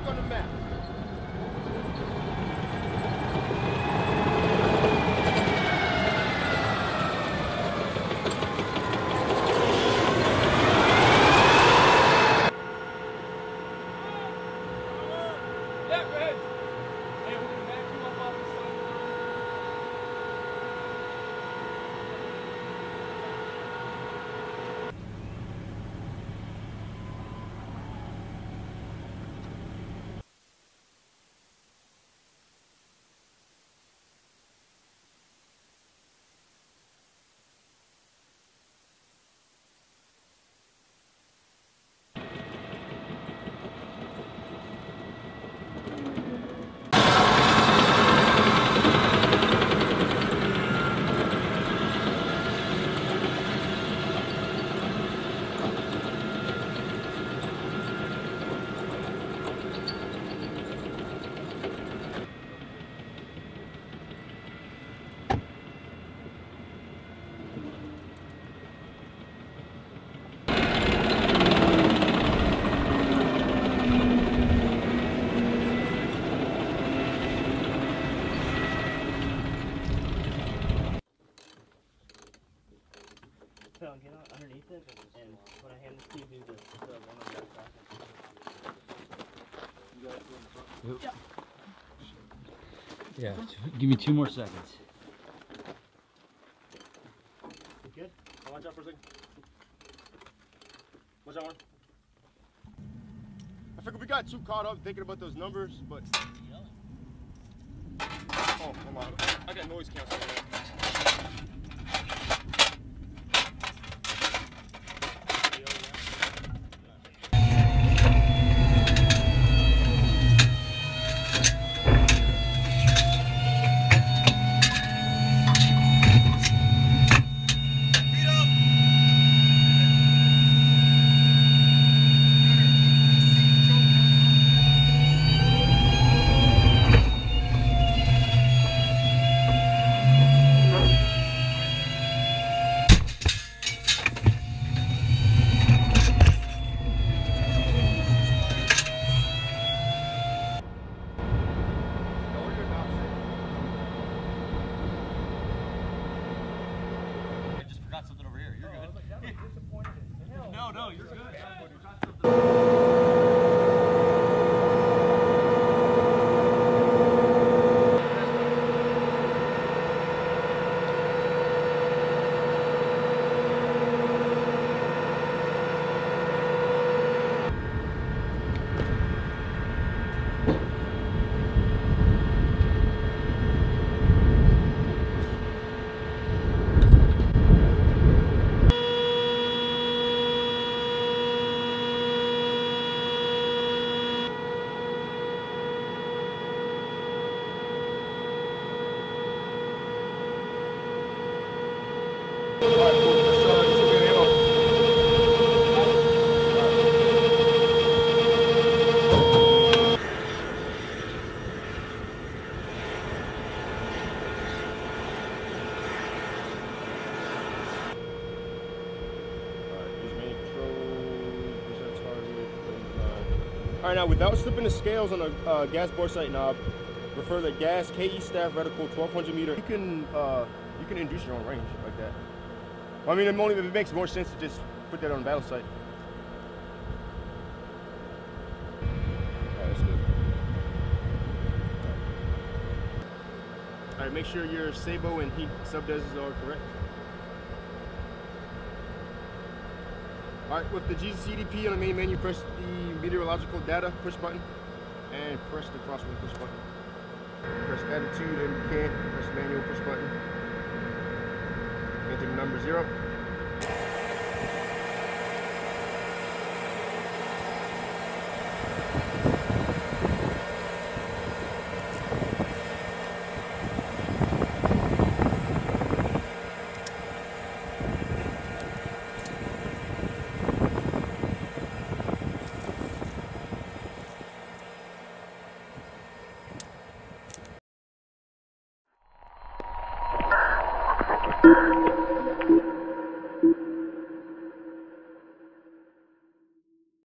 back on the map. Get out underneath it, and when I hand this to you, do the one on that side. You got it in the front? Yep. Yeah, give me 2 more seconds. Good? I'll watch out for a second. Watch out, one. I figured we got too caught up thinking about those numbers, but... Oh, come on. I got noise canceling. No, you're good. All right, now without slipping the scales on a gas boresight knob, refer to gas KE staff reticle 1200 meter. You can induce your own range like that. I mean, it makes more sense to just put that on a battle sight. All right, that's good. All right, make sure your sabot and heat subdeses are correct. All right, with the GCDP on the main menu, press the meteorological data push button and press the crosswind push button. Press attitude and you can press manual push button. Enter the number 0.